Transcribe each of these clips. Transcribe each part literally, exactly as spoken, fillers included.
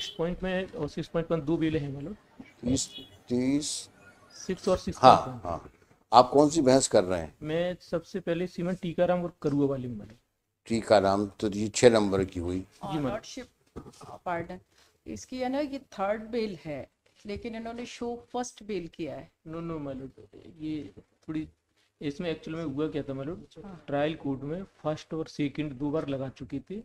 Six point में और six point one दो बिले हैं मालूम तीस तीस सिक्स और सिक्स हाँ हाँ आप कौन सी बहस कर रहे हैं? मैं सबसे पहले सीमेंट टीकाराम और करुआ वाली में मालूम टीकाराम तो ये छः नंबर की हुई जी पार्डन इसकी है ना ये थर्ड बेल है लेकिन इन्होंने शो फर्स्ट बेल किया है। नो नो मालूम ये थोड़ी इसमें एक्चुअल में हुआ क्या था मालूम ट्रायल कोर्ट में फर्स्ट और सेकंड दो बार लगा चुकी थी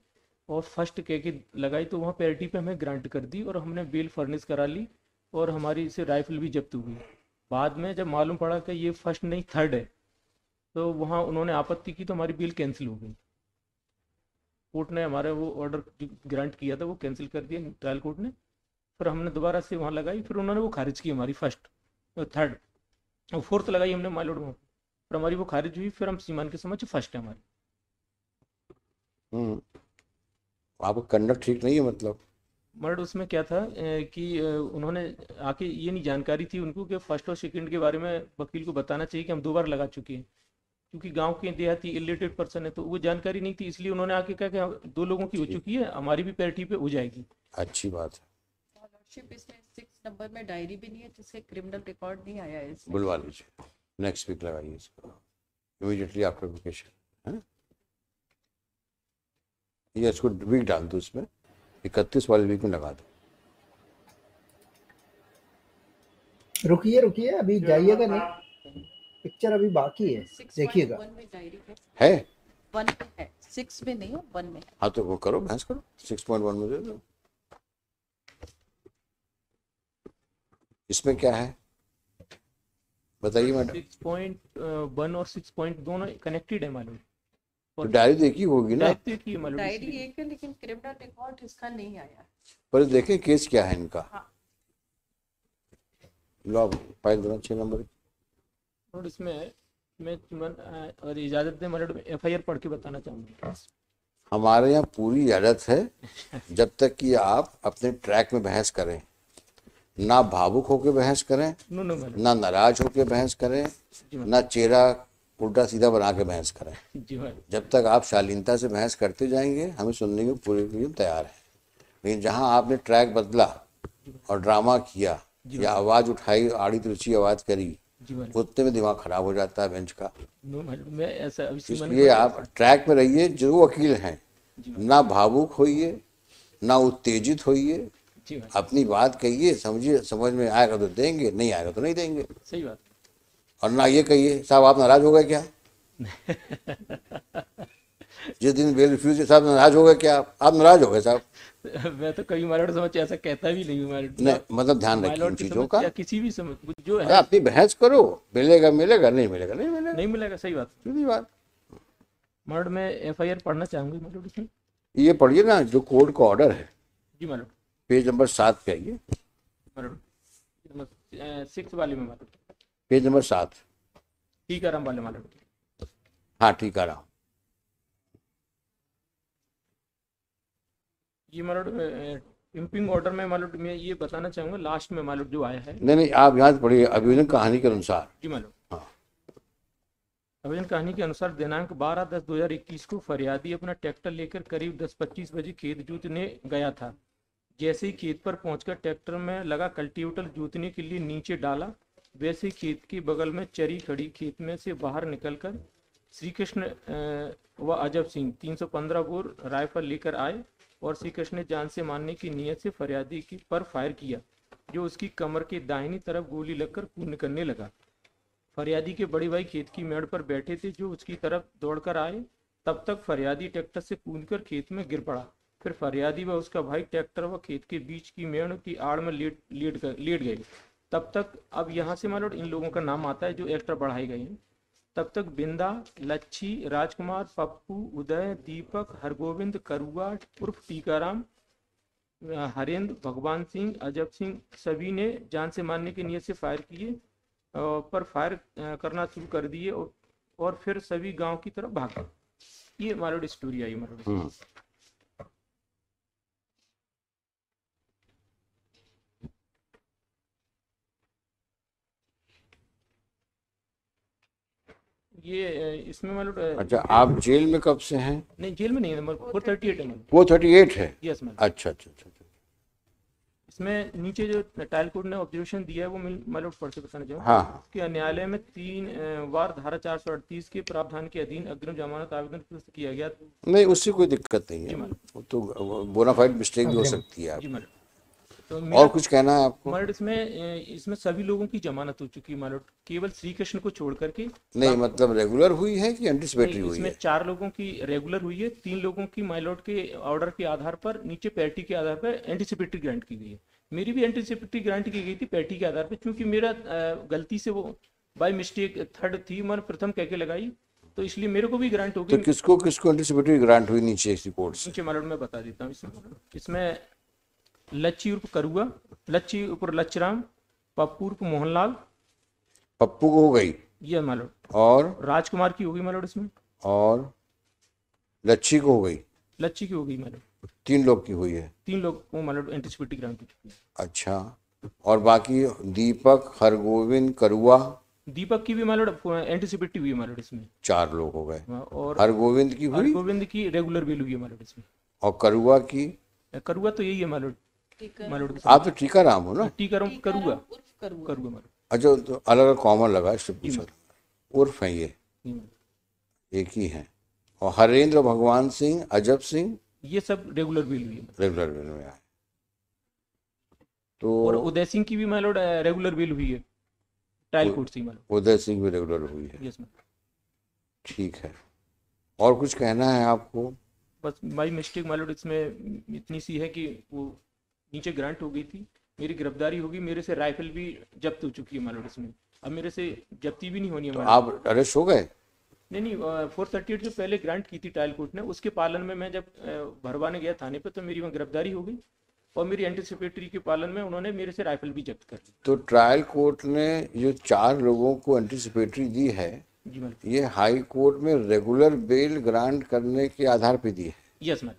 और फर्स्ट कह के लगाई तो वहाँ पैरिटी पे हमें ग्रांट कर दी और हमने बेल फर्निश करा ली और हमारी इसे राइफल भी जब्त हुई। बाद में जब मालूम पड़ा कि ये फर्स्ट नहीं थर्ड है तो वहाँ उन्होंने आपत्ति की तो हमारी बेल कैंसिल हो गई। कोर्ट ने हमारा वो ऑर्डर ग्रांट किया था वो कैंसिल कर दिया ट्रायल कोर्ट ने। फिर हमने दोबारा से वहाँ लगाई फिर उन्होंने वो खारिज की हमारी फर्स्ट और थर्ड और फोर्थ लगाई हमने मालूम वहाँ पर हमारी वो खारिज हुई। फिर हम सीमान के समझ फर्स्ट है हमारी। आपका कंडक्ट ठीक नहीं है मतलब मर्ड उसमें क्या था कि उन्होंने आके ये नहीं जानकारी थी उनको कि फर्स्ट और सेकंड के बारे में वकील को बताना चाहिए कि हम दो बार लगा चुके हैं क्योंकि गांव के देहाती इलिटेड पर्सन है तो वो जानकारी नहीं थी इसलिए उन्होंने आके कहा कि दो लोगों की हो चुकी है हमारी भी पैरिटी पे हो जाएगी। अच्छी बात है। इसमें सिक्स नंबर में डायरी भी नहीं है जिससे क्रिमिनल रिकॉर्ड नहीं आया है। बुलवा लीजिए नेक्स्ट वीक लगाइए इसको इमीडिएटली आफ्टर वेकेशन है ये इसको वीक डाल दो इसमें इकतीस वाले वीक में लगा दो। रुकिए रुकिए अभी जाइएगा नहीं पिक्चर अभी बाकी है देखिएगा है वन है सिक्स में नहीं हो वन में। हाँ तो वो करो बहस करो सिक्स पॉइंट वन में दे दो। इसमें क्या है बताइए मैडम। सिक्स पॉइंट वन और सिक्स पॉइंट दोनों कनेक्टेड है मालूम तो डायरी देखी होगी ना डायरी एक है लेकिन क्रिमिनल रिकॉर्ड इसका नहीं आया। पर देखें केस क्या है इनका। हाँ। लो फाइल छह नंबर और इसमें मैं और इजाजत दे मैडम एफआईआर पढ़ के बताना चाहूँगा। हमारे यहाँ पूरी इजाजत है जब तक कि आप अपने ट्रैक में बहस करें ना भावुक होकर बहस करें ना नाराज होकर बहस करें ना चेहरा उल्टा सीधा बना के बहस करें। जब तक आप शालीनता से बहस करते जाएंगे हमें सुनने के पूरे लिए तैयार है। लेकिन जहां आपने ट्रैक बदला और ड्रामा किया या आवाज उठाई आड़ी तिरछी आवाज करी उतने में दिमाग खराब हो जाता है बेंच का। इसलिए आप ट्रैक में रहिए जो वकील हैं ना भावुक होइए ना उत्तेजित होइए अपनी बात कहिए समझिए समझ में आएगा तो देंगे नहीं आएगा तो नहीं देंगे। सही बात। और ना ये कहिए साहब आप नाराज हो गए क्या जिस दिन बेल रिफ्यूज साहब नाराज हो गए क्या आप नाराज हो गए साहब। मैं तो कभी मार्ट समझ ऐसा कहता भी नहीं नहीं मतलब ध्यान रखिए इन चीजों का किसी भी समझ जो है अपनी बहस करो मिलेगा मिलेगा नहीं मिलेगा नहीं मिलेगा नहीं मिलेगा। सही बात सही बात। मार्ट में एफ आई आर पढ़ना चाहूंगी ये पढ़िए ना जो कोर्ट का ऑर्डर है जी मार्ट पेज नंबर सात पे आइए सिक्स वाले में पेज नंबर सात ठीक आराम वाले मालूम। हाँ ठीक आराम ये मालूम इम्पिंग ऑर्डर में मालूम मैं ये बताना चाहूँगा लास्ट में मालूम जो आया है। नहीं नहीं आप याद पढ़िए अभियोजन कहानी के अनुसार जी मालूम। हाँ अभियोजन कहानी के अनुसार दिनांक बारह दस दो हज़ार इक्कीस को फरियादी अपना ट्रैक्टर लेकर करीब दस पच्चीस बजे खेत जोतने गया था। जैसे ही खेत पर पहुंचकर ट्रैक्टर में लगा कल्टीवेटर जोतने के लिए नीचे डाला वैसे ही खेत के बगल में चरी खड़ी खेत में से बाहर निकलकर श्री कृष्ण व अजब सिंह तीन सौ पंद्रह बोर राइफल लेकर आए और श्री कृष्ण ने जान से मारने की नीयत से फरियादी की पर फायर किया जो उसकी कमर के दाहिनी तरफ गोली लगकर खून करने लगा। फरियादी के बड़े भाई खेत की मेड़ पर बैठे थे जो उसकी तरफ दौड़कर आए तब तक फरियादी ट्रैक्टर से कूदकर खेत में गिर पड़ा। फिर फरियादी व उसका भाई ट्रैक्टर व खेत के बीच की मेड़ की आड़ में लेट लेट कर लेट गए। तब तक अब यहाँ से मालूम इन लोगों का नाम आता है जो एक्स्ट्रा बढ़ाए गए हैं। तब तक बिंदा लच्छी राजकुमार पप्पू उदय दीपक हरगोविंद करुआ उर्फ टीकाराम हरेंद्र भगवान सिंह अजब सिंह सभी ने जान से मारने की नीयत से फायर किए पर फायर करना शुरू कर दिए और फिर सभी गाँव की तरफ भाग गए। ये मालूम स्टोरी आई मालूम। ये इसमें मालूम। अच्छा आप जेल में कब से हैं? नहीं जेल में नहीं है, फोर थर्टी एट है। फोर थर्टी एट है? Yes ma'am. अच्छा अच्छा अच्छा इसमें नीचे जो ट्रायल कोर्ट ने ऑब्जर्वेशन दिया है वो मैं नोट पढ़ के बताना चाहूँगा हाँ। कि न्यायालय में तीन बार धारा चार सौ अड़तीस के प्रावधान के अधीन अग्रिम जमानत आवेदन किया गया नहीं, उससे कोई दिक्कत नहीं है, वो तो बोनाफाइड मिस्टेक भी हो सकती है। तो और कुछ कहना है आपको? मालूट इसमें इसमें सभी लोगों की जमानत हो चुकी है मालूट, केवल श्री कृष्ण को छोड़ करके नहीं, मतलब रेगुलर हुई है कि एंटीसिपेटरी हुई है? चार लोगों की रेगुलर हुई है, तीन लोगों की माइलॉट के ऑर्डर के आधार पर नीचे पैटी के आधार पर एंटीसिपेटरी ग्रांट की गई है। मेरी भी एंटीसिपेटरी ग्रांट की गई थी पैटी के आधार पर, क्योंकि मेरा गलती से वो बाई मिस्टेक थर्ड थी, मैंने प्रथम कह के लगाई, तो इसलिए मेरे को भी ग्रांट हो गई। किसको किसको एंटीसिपेटरी ग्रांट हुई नीचे नीचे मालूट में बता देता हूँ। इसमें लच्ची उर्फ करुआ, लच्ची उर्फ लच्छराम, पप्पू उर्फ मोहनलाल, पप्पू को हो गई ये मालूट, और राजकुमार की हो गई मालूट इसमें, और लच्छी को हो गई, लच्छी की हो गई मालूट, तीन लोग की हुई है, तीन लोग को मालूट एंटीसिपेटरी ग्रांट हुई। अच्छा, और बाकी दीपक, हरगोविंद, करुआ, दीपक की भी मालूट एंटीसिपेटरी हुई मालूट इसमें, चार लोग हो गए, और हरगोविंद की हुई, हरगोविंद की रेगुलर बेल हुई मालूट इसमें, और करुआ की, करुआ तो यही है मालूट, आप तो टीका राम हो ना, टीका राम करुआ, करुआ अच्छा, तो अलग कॉमन लगा इससे पूछा, उर्फ है ये एक ही है। और हरेंद्र, भगवान सिंह, अजब सिंह, ये सब रेगुलर बिल हुई, रेगुलर बिल में आए। तो और उदय सिंह की भी मालूट रेगुलर बिल हुई है ट्रायल कोर्ट से, उदय सिंह भी रेगुलर हुई है। ठीक है, और कुछ कहना है आपको? बस भाई मिस्टेक मालूट इसमें इतनी सी है कि वो नीचे ग्रांट हो गई थी, मेरी गिरफ्तारी होगी, मेरे से राइफल भी जब्त हो चुकी है मालूट इसमें, अब मेरे से जब्ती भी नहीं होनी है। तो आप अरेस्ट हो गए? नहीं नहीं, फोर थर्टी एट जो पहले ग्रांट की थी ट्रायल कोर्ट ने, उसके पालन में मैं जब भरवाने गया थाने पर तो मेरी वहाँ गिरफ्तारी हो गई, और मेरी एंटीसिपेटरी के पालन में उन्होंने मेरे से राइफल भी जब्त कर ली। तो ट्रायल कोर्ट ने जो चार लोगों को एंटीसिपेटरी दी है, ये हाई कोर्ट में रेगुलर बेल ग्रांट करने के आधार पर दी है। Yes ma'am.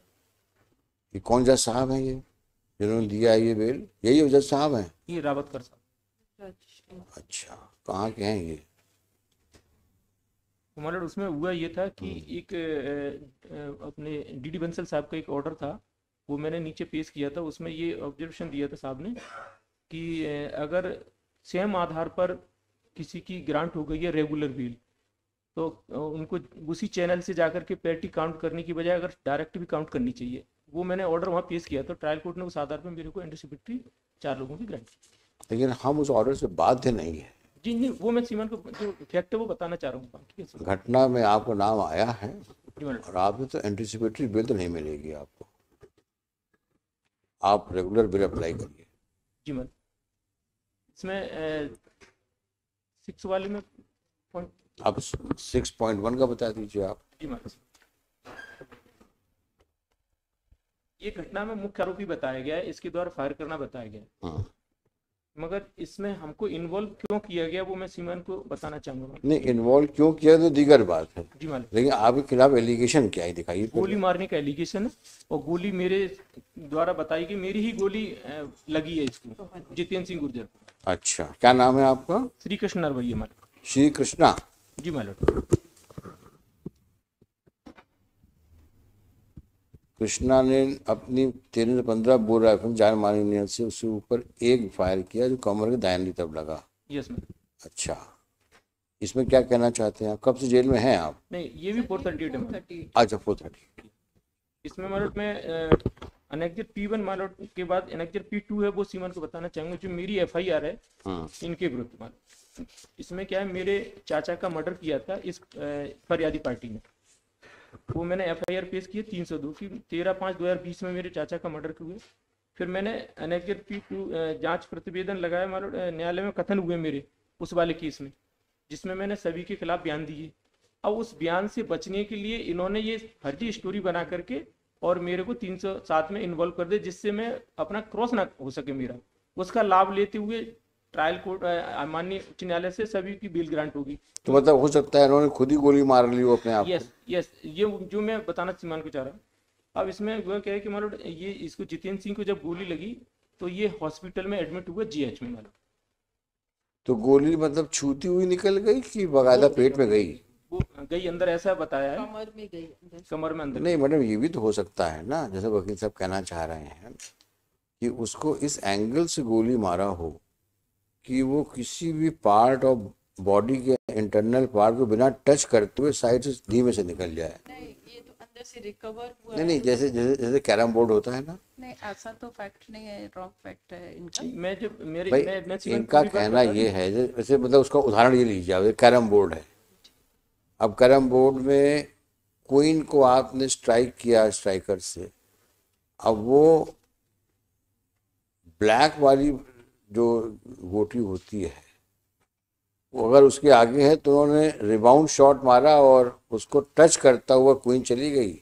ये कौन जज साहब है ये जिन्होंने दिया ये बेल? यही जज साहब हैं? ये रावत कर साहब। अच्छा, कहाँ के हैं ये? मालूट उसमें हुआ ये था कि एक अपने डीडी बंसल साहब का एक ऑर्डर था, वो मैंने नीचे पेश किया था, उसमें ये ऑब्जर्वेशन दिया था साहब ने कि अगर सेम आधार पर किसी की ग्रांट हो गई है रेगुलर बिल, तो उनको उसी चैनल से जाकर के पैटी काउंट करने की बजाय अगर डायरेक्ट भी काउंट करनी चाहिए, वो मैंने ऑर्डर वहाँ पेश किया, तो ट्रायल कोर्ट ने उस आधार पर मेरे को एंटीसिपेटरी चार लोगों की ग्रांट की। लेकिन हम उस ऑर्डर से बाध्य नहीं है। जी नहीं, वो मैं सीमन को जो फैक्ट है वो बताना चाह रहा हूँ। घटना में आपको नाम आया है और आपने तो एंटीसिपेटरी बिल तो नहीं मिलेगी आपको, आप रेगुलर बिल अप्लाई करिए। जी मैम, इसमें सिक्स वाले में पॉइंट आप सिक्स पॉइंट वन का बता दीजिए आप। जी मैम, ये घटना में मुख्य आरोपी बताया गया है, इसके द्वारा फायर करना बताया गया है, मगर इसमें हमको इन्वॉल्व क्यों किया गया वो मैं सीमन को बताना चाहूंगा। नहीं, इन्वॉल्व क्यों किया तो दीगर बात है। जी मैम, लेकिन आपके खिलाफ एलिगेशन क्या है दिखाइए? गोली मारने का एलिगेशन है, और गोली मेरे द्वारा बताई गई, मेरी ही गोली लगी है इसको, जितेंद्र सिंह गुर्जर। अच्छा, क्या नाम है आपका? श्री कृष्ण भैया। मालूट श्री कृष्णा। जी मालूट, कृष्णा ने अपनी तेरह पंद्रह बोर राइफल जान मारी यूनियन से उसके ऊपर एक फायर किया जो कमर के दाहिनी तरफ लगा। Yes ma'am. अच्छा, इसमें क्या कहना चाहते हैं आप? कब से जेल में हैं आप? नहीं, ये भी फोर थर्टी एट। अच्छा, फोर थर्टी। इसमें मालूट में एनेक्जर पी वन मालूट के बाद एनेक्जर पी टू है, वो सीमन को बताना चाहेंगे, जो मेरी एफ आई आर है इनके विरुद्ध। मालूट इसमें क्या है, मेरे चाचा का मर्डर किया था इस फरियादी पार्टी ने, वो मैंने एफ आई आर पेश की है तीन सौ दो की, तेरह पाँच दो हज़ार बीस में मेरे चाचा का मर्डर हुए। फिर मैंने अनेकजर पी टू जाँच प्रतिवेदन लगाया मालूट, न्यायालय में कथन हुए मेरे उस वाले केस में, जिसमें मैंने सभी के खिलाफ बयान दिए। अब उस बयान से बचने के लिए इन्होंने ये फर्जी स्टोरी बना करके और मेरे को तीन सौ सात में इन्वॉल्व कर दिया, जिससे मैं अपना क्रॉस ना हो सके मेरा, उसका लाभ लेते हुए ट्रायल कोर्ट माननीय उच्च न्यायालय से सभी की बेल ग्रांट होगी। तो मतलब हो सकता है इन्होंने खुद ही गोली मार ली हो अपने आप? यस यस, ये जो मैं बताना सीमान को चाह रहा हूँ। अब इसमें हुआ क्या है कि मालूट ये इसको जितेंद्र सिंह को जब गोली लगी तो ये हॉस्पिटल में एडमिट हुआ जीएच में मालूट। तो गोली मतलब छूती हुई निकल गई कि बकायदा पेट में गई? वो गई अंदर, ऐसा बताया है, कमर में गई, कमर में अंदर। नहीं मैडम, ये भी तो हो सकता है ना, जैसे वकील साहब कहना चाह रहे हैं कि उसको इस एंगल से गोली मारा हो कि वो किसी भी पार्ट ऑफ बॉडी के इंटरनल पार्ट को बिना टच करते हुए साइड से धीमे से निकल जाए। नहीं, ये तो अंदर से रिकवर हुआ नहीं, नहीं, जैसे जैसे, जैसे कैरम बोर्ड होता है ना। नहीं, ऐसा तो फैक्ट नहीं है, रॉन्ग फैक्ट है इनका। मैं जब मेरे मैं, मैं इनका कहना ये है, जैसे मतलब उसका उदाहरण ये लीजिए आप, कैरम बोर्ड है। अब कैरम बोर्ड में क्वीन को आपने स्ट्राइक किया स्ट्राइकर से, अब वो ब्लैक वाली जो गोटी होती है वो अगर उसके आगे है तो उन्होंने रिबाउंड शॉट मारा और उसको टच करता हुआ क्वीन चली गई,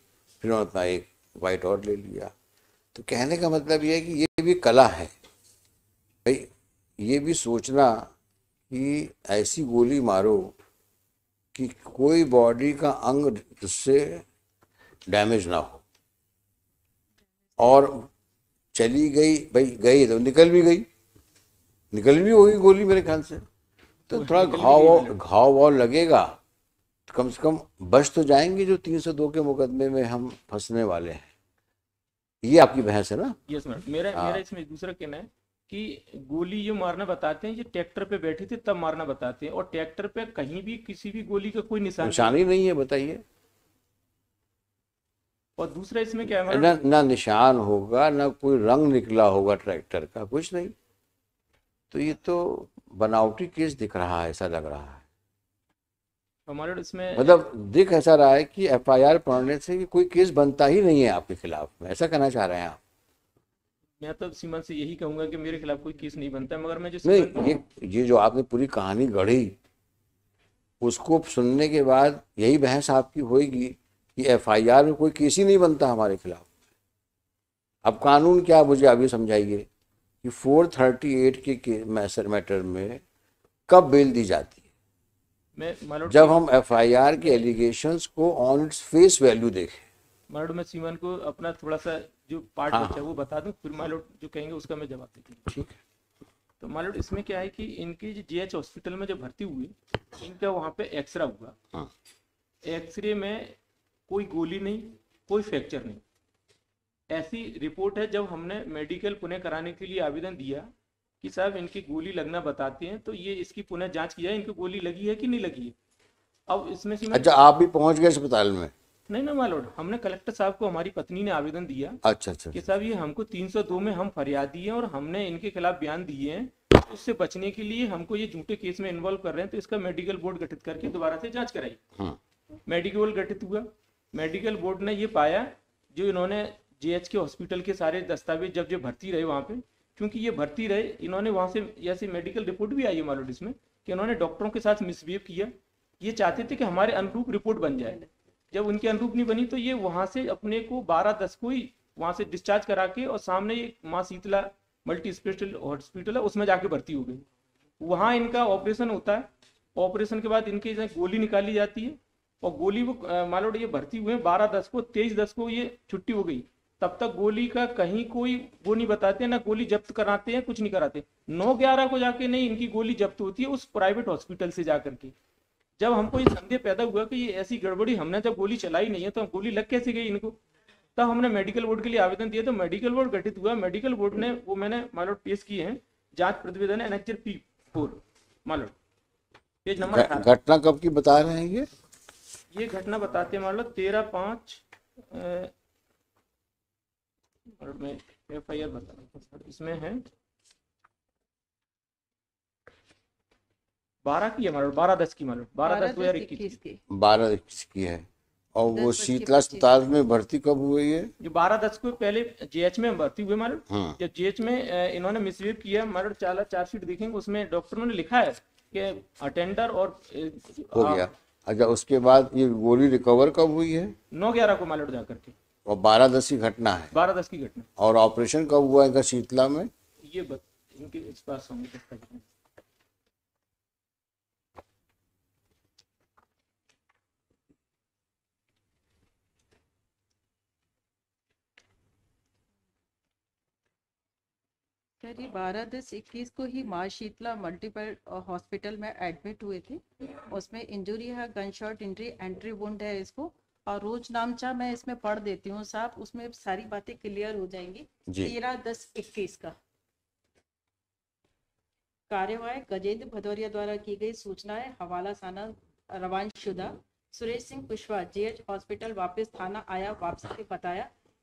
फिर उन्होंने अपना एक वाइट और ले लिया। तो कहने का मतलब ये है कि ये भी कला है भाई, ये भी सोचना कि ऐसी गोली मारो कि कोई बॉडी का अंग उससे डैमेज ना हो, और चली गई भाई, गई तो निकल भी गई, निकल भी होगी गोली मेरे ख्याल से, तो थोड़ा घाव घाव वाव लगेगा, कम से कम बच तो जाएंगे जो तीन सौ दो के मुकदमे में हम फंसने वाले हैं। ये आपकी बहस है ना? यस मैडम, मेरा मेरा इसमें दूसरा कहना है कि गोली जो मारना बताते हैं, ये ट्रैक्टर पे बैठे थे तब मारना बताते हैं, और ट्रैक्टर पे कहीं भी किसी भी गोली का कोई निशान निशानी नहीं है, बताइए। और दूसरा इसमें क्या है, ना, ना निशान होगा, ना कोई रंग निकला होगा ट्रैक्टर का, कुछ नहीं। तो ये तो बनावटी केस दिख रहा है, ऐसा लग रहा है हमारे इसमें, मतलब दिख ऐसा रहा है कि एफआईआर पढ़ने से कि कोई केस बनता ही नहीं है आपके खिलाफ में, ऐसा कहना चाह रहे हैं आप? मैं तो सीमा से यही कहूंगा कि मेरे खिलाफ कोई केस नहीं बनता, मगर मैं जो नहीं, ये ये जो आपने पूरी कहानी गढ़ी, उसको सुनने के बाद यही बहस आपकी होगी कि एफआईआर में कोई केस ही नहीं बनता हमारे खिलाफ। अब कानून क्या, मुझे आप ये समझाइए कि चार सौ अड़तीस के, के मैसर मैटर में कब बेल दी जाती है? मैं जब हम एफआईआर के एलिगेशंस को ऑन इट्स फेस वैल्यू देखें। मैं सीमान को अपना थोड़ा सा जो पार्ट बचा वो बता दूं, फिर मालोट जो कहेंगे उसका मैं जवाब देता हूं। तो मालोट इसमें क्या है कि इनकी जीएच हॉस्पिटल में जब भर्ती हुई, इनका वहाँ पे एक्सरे हुआ, एक्सरे में कोई गोली नहीं, कोई फ्रैक्चर नहीं, ऐसी रिपोर्ट है। जब हमने मेडिकल पुनः कराने के लिए आवेदन दिया कि साहब इनकी गोली लगना बताते हैं, तो ये इसकी पुनः जांच की जाए, इनकी गोली लगी है कि नहीं लगी है। अब इसमें से अच्छा, आप भी पहुंच गए अस्पताल में? नहीं ना मालूम, हमने कलेक्टर साहब को, हमारी पत्नी ने आवेदन दिया। अच्छा अच्छा, कि साहब ये हमको तीन सौ दो में हम फरियादी है और हमने इनके खिलाफ बयान दिए हैं, उससे बचने के लिए हमको ये झूठे केस में इन्वॉल्व कर रहे हैं, तो इसका मेडिकल बोर्ड गठित करके दोबारा से जाँच कराई। मेडिकल बोर्ड गठित हुआ, मेडिकल बोर्ड ने ये पाया जो इन्होंने जेएच के हॉस्पिटल के सारे दस्तावेज जब जो भर्ती रहे वहाँ पे, क्योंकि ये भर्ती रहे, इन्होंने वहाँ से ऐसी मेडिकल रिपोर्ट भी आई है मालूम इसमें कि इन्होंने डॉक्टरों के साथ मिसबिहेव किया। ये चाहते थे कि हमारे अनुरूप रिपोर्ट बन जाए, जब उनके अनुरूप नहीं बनी तो ये वहाँ से अपने को बारह दस को ही वहाँ से डिस्चार्ज करा के और सामने एक माँ शीतला मल्टी स्पेशल हॉस्पिटल है उसमें जाके भर्ती हो गई। वहाँ इनका ऑपरेशन होता है, ऑपरेशन के बाद इनके गोली निकाली जाती है और गोली वो मालूम ये भर्ती हुए बारह दस को, तेईस दस को ये छुट्टी हो गई, तब तक गोली का कहीं कोई वो नहीं बताते, ना गोली जब्त कराते हैं, कुछ नहीं कराते। नौ ग्यारह को जाके नहीं इनकी गोली जब्त होती है उस प्राइवेट हॉस्पिटल से जाकर के। जब हमको ये संदेह पैदा हुआ कि ये ऐसी गड़बड़ी, हमने जब गोली चलाई नहीं है तो गोली लग कैसे गई इनको, तब हमने मेडिकल बोर्ड के लिए आवेदन दिया, तो मेडिकल बोर्ड गठित हुआ। मेडिकल बोर्ड ने वो मैंने मालोट पेश किए हैं, जांच प्रतिवेदन एनएचआर पी फोर मालोट पेज नंबर। घटना कब की बता रहे हैं ये? ये घटना बताते हैं मान लो तेरह पाँच और मैं एफआईआर बता रहा हूँ, इसमें है बारह की है मालूम, बारह दस की मालूम, बारह दस दो हजार इक्कीस की, बारह इक्कीस की है। और वो शीतला अस्पताल में भर्ती कब हुई है? जो बारह दस को पहले जेएच में भर्ती हुए मालूम, जब जेएच में इन्होंने मिसबिहेव किया मालूम, चाला चार्जशीट देखेंगे उसमें डॉक्टरों ने लिखा है कि अटेंडर और हो गया। अच्छा, उसके बाद ये गोली रिकवर कब हुई है? नौ ग्यारह को मालूम जाकर के, और बारह दस की घटना है, बारह दस की घटना। और ऑपरेशन कब हुआ इनका शीतला में? ये बत, इनके इस पास बारह दस इक्कीस को ही माँ शीतला मल्टीपल हॉस्पिटल में एडमिट हुए थे। उसमें इंजुरी है, gun shot injury, entry wound है इसको, और रोज नामचा मैं इसमें पढ़ देती हूँ साहब, उसमें सारी बातें क्लियर हो जाएंगी। तेरह दस इक्कीस का कार्यवाही गजेंद्र भदौरिया द्वारा की गई सूचना है, हवाला थाना रवानशुदा सुरेश सिंह कुशवाहा जीएच हॉस्पिटल वापस थाना आया। वापसी से बताया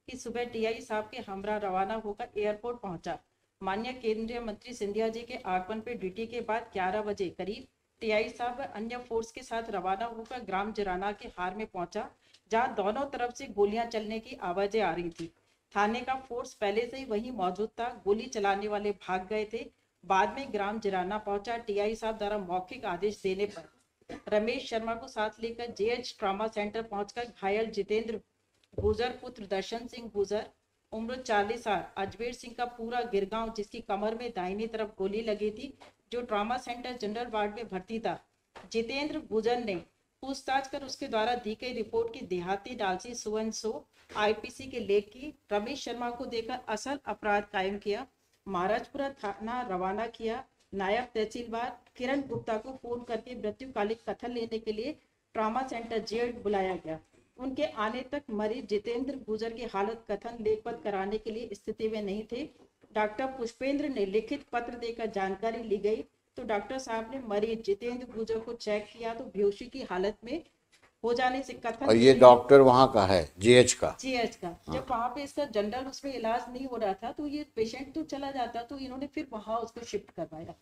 कि सुबह टीआई साहब के हमरा रवाना होकर एयरपोर्ट पहुंचा। माननीय केंद्रीय मंत्री सिंधिया जी के आगमन पर ड्यूटी के बाद ग्यारह बजे करीब टीआई साहब अन्य फोर्स के साथ रवाना होकर ग्राम जराना के हार में पहुंचा, जहां दोनों तरफ से गोलियां चलने की आवाजें आ रही थी। थाने का फोर्स पहले से ही वहीं मौजूद था, गोली चलाने वाले भाग गए थे। बाद में ग्राम जराना पहुंचा। टीआई साहब द्वारा मौखिक आदेश देने पर रमेश शर्मा को साथ लेकर जेएच ट्रामा सेंटर पहुंचकर घायल जितेंद्र गुर्जर पुत्र दर्शन सिंह गुर्जर उम्र चालीस साल अजमेर सिंह का पूरा गिरगांव, जिसकी कमर में दाहिनी तरफ गोली लगी थी, जो ट्रामा सेंटर जनरल वार्ड में भर्ती था। जितेंद्र गुर्जर ने पूछताछ कर उसके द्वारा दी गई रिपोर्ट की देहाती डालसी सुवन सो आईपीसी के लेख की रमेश शर्मा को देकर असल अपराध कायम किया। महाराजपुरा थाना रवाना किया। नायब तहसीलदार किरण गुप्ता को फोन करके मृत्युकालिक कथन लेने के लिए ट्रामा सेंटर जेड बुलाया गया। उनके आने तक मरीज जितेंद्र गुर्जर की हालत कथन लेखबद्ध कराने के लिए स्थिति में नहीं थे। डॉक्टर पुष्पेंद्र ने लिखित पत्र देकर जानकारी ली गई तो डॉक्टर साहब ने मरीज जितेंद्र गुर्जर को चेक किया तो बेहोशी की हालत में हो जाने से कथन। और ये डॉक्टर वहाँ का है जीएच का जीएच का हाँ। जब वहाँ पे इसका जनरल उसमें इलाज नहीं हो रहा था तो ये पेशेंट तो चला जाता, तो इन्होंने फिर वहाँ उसको शिफ्ट करवाया।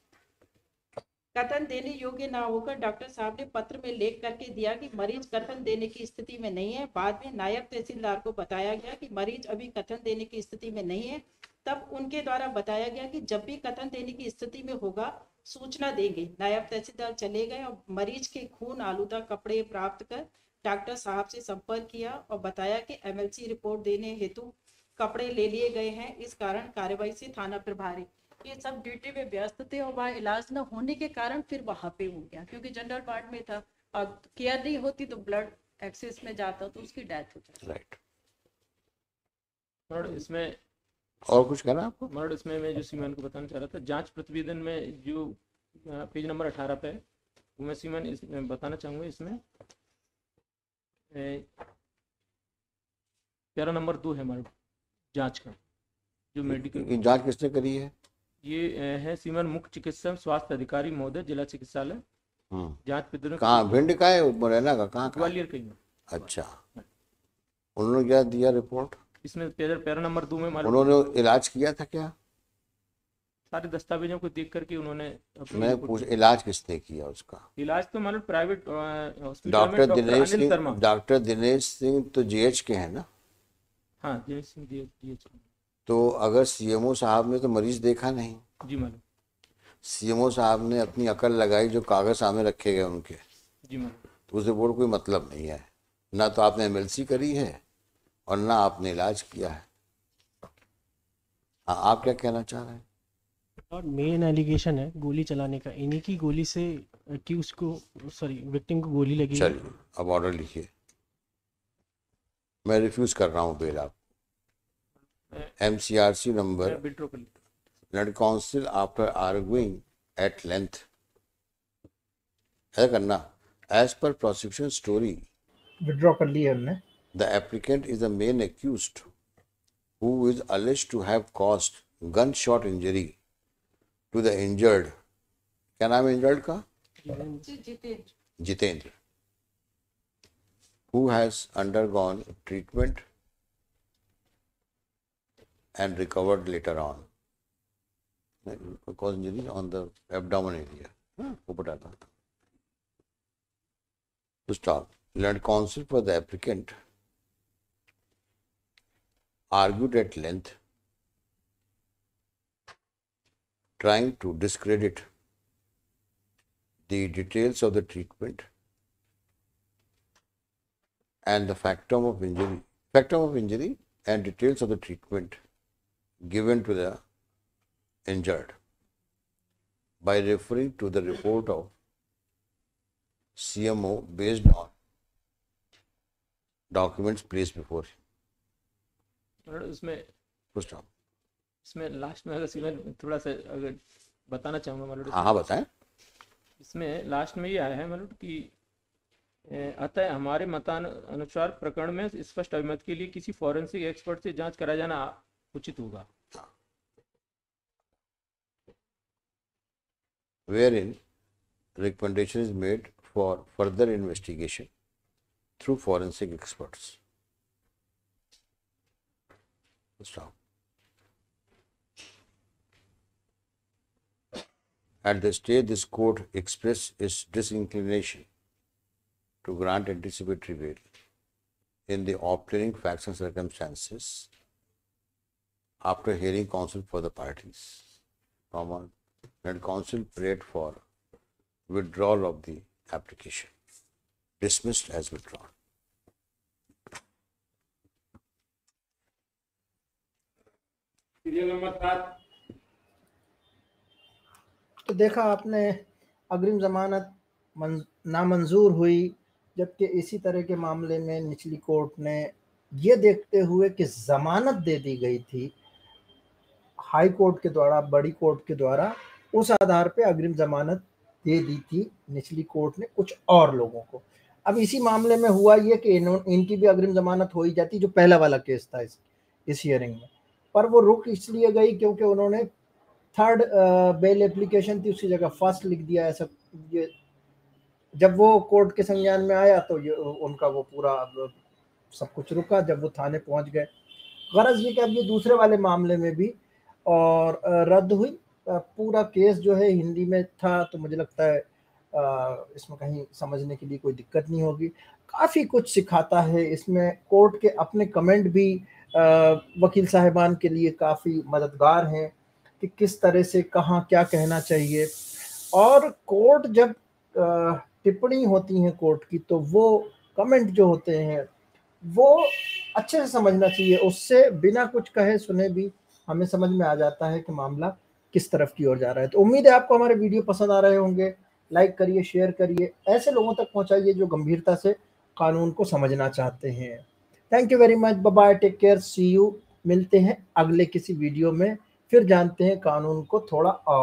कथन देने योग्य ना होकर डॉक्टर साहब ने पत्र में लेख करके दिया कि मरीज कथन देने की स्थिति में नहीं है। बाद में नायब तहसीलदार को बताया गया कि मरीज अभी कथन देने की स्थिति में नहीं है। तब उनके द्वारा बताया गया कि जब भी कथन देने की स्थिति में होगा सूचना देंगे। नायब तहसीलदार चले गए और मरीज के खून आलूदा कपड़े प्राप्त कर डॉक्टर साहब से संपर्क किया और बताया कि एमएलसी रिपोर्ट देने हेतु कपड़े ले लिए गए हैं, इस कारण कार्रवाई से थाना प्रभारी ये सब ड्यूटी में व्यस्त थे और वहाँ इलाज न होने के कारण फिर वहाँ पे हो गया, क्योंकि जनरल वार्ड में था और केयर नहीं होती तो ब्लड एक्सेस में जाता तो उसकी डेथ हो जाती। राइट। और इसमें और कुछ कहना आपको? मर्ड इसमें मैं जो सीमन को बताना चाह रहा था, जांच प्रतिवेदन में जो पेज नंबर अठारह पे है वो मैं सीमन इस, बताना चाहूँगा। इसमें पैरा नंबर दो है मर्ड जांच का, जो मेडिकल जांच किसने करी है ये है सीमन मुख्य चिकित्सा स्वास्थ्य अधिकारी महोदय जिला चिकित्सालय। जांच प्रतिवेदन कहाँ भिंड का है, मुरैना का कहाँ? ग्वालियर का ही। अच्छा, उन्होंने क्या दिया रिपोर्ट? इसमें पैरा नंबर दो में उन्होंने इलाज किया था क्या? सारे दस्तावेजों को देख करके उन्होंने मैं पूछ, इलाज किसने किया उसका? इलाज तो मालूम private doctor Dinesh Singh doctor Dinesh Singh तो जीएच के हैं ना? हाँ, दिनेश सिंह जीएच। तो अगर सीएमओ साहब ने तो मरीज देखा नहीं जी मालूम, सीएमओ साहब ने अपनी अकल लगाई जो कागज सामने रखे गए उनके जी मालूम, तो उस रिपोर्ट कोई मतलब नहीं है ना, तो आपने एमएलसी करी है और ना आपने इलाज किया है। आ, आप क्या कहना चाह रहे हैं? और मेन एलिगेशन है गोली चलाने का, इन्हीं की गोली से एक्यूज को सॉरी विक्टिम को गोली लगी। चलिए अब ऑर्डर लिखिए, मैं रिफ्यूज कर रहा हूँ बेल आपको। MCRC number learned counsel after arguing at length है करना as per prosecution story. Withdraw कर लिया हमने। The applicant is the main accused who is alleged to have caused gunshot injury to the injured. क्या नाम है injured का? Jitendra. Jitendra. Who has undergone treatment and recovered later on. Caused injury on the abdomen area. वो पता था। To stop. Learned counsel for the applicant argued at length, trying to discredit the details of the treatment and the factum of injury, factum of injury and details of the treatment given to the injured by referring to the report of C M O based on documents placed before him. उसमें इसमें last में अगर थोड़ा सा अगर बताना चाहूँगा, हाँ बताएं। इसमें लास्ट में ये आया है मतलब कि अतः हमारे मतानुसार प्रकरण में स्पष्ट अभिमत के लिए किसी फॉरेंसिक एक्सपर्ट से जांच कराया जाना उचित होगा। Wherein recommendation is made for further investigation through forensic experts. Stop. At this stage, this court expressed its disinclination to grant anticipatory bail in the obtaining facts and circumstances after hearing counsel for the parties. Comma, and counsel prayed for withdrawal of the application, dismissed as withdrawn. तो देखा आपने, अग्रिम जमानत मंज, नामंजूर हुई, जबकि इसी तरह के मामले में निचली कोर्ट ने ये देखते हुए कि जमानत दे दी गई थी हाई कोर्ट के द्वारा, बड़ी कोर्ट के द्वारा, उस आधार पे अग्रिम जमानत दे दी थी निचली कोर्ट ने कुछ और लोगों को। अब इसी मामले में हुआ ये कि इनकी भी अग्रिम जमानत हो ही जाती, जो पहला वाला केस था इस इस हियरिंग में, पर वो रुक इसलिए गई क्योंकि उन्होंने थर्ड बेल एप्लीकेशन थी उसकी जगह फर्स्ट लिख दिया। ऐसा ये जब वो कोर्ट के संज्ञान में आया तो ये उनका वो पूरा सब कुछ रुका, जब वो थाने पहुंच गए। गरज ये कि अब ये दूसरे वाले मामले में भी और रद्द हुई, पूरा केस जो है हिंदी में था, तो मुझे लगता है इसमें कहीं समझने के लिए कोई दिक्कत नहीं होगी। काफ़ी कुछ सिखाता है इसमें, कोर्ट के अपने कमेंट भी वकील साहिबान के लिए काफ़ी मददगार हैं कि किस तरह से कहाँ क्या कहना चाहिए। और कोर्ट जब टिप्पणी होती है कोर्ट की, तो वो कमेंट जो होते हैं वो अच्छे से समझना चाहिए, उससे बिना कुछ कहे सुने भी हमें समझ में आ जाता है कि मामला किस तरफ की ओर जा रहा है। तो उम्मीद है आपको हमारे वीडियो पसंद आ रहे होंगे। लाइक करिए, शेयर करिए, ऐसे लोगों तक पहुंचाइए जो गंभीरता से कानून को समझना चाहते हैं। Thank you very much, bye bye, take care, see you. मिलते हैं अगले किसी वीडियो में, फिर जानते हैं कानून को थोड़ा और।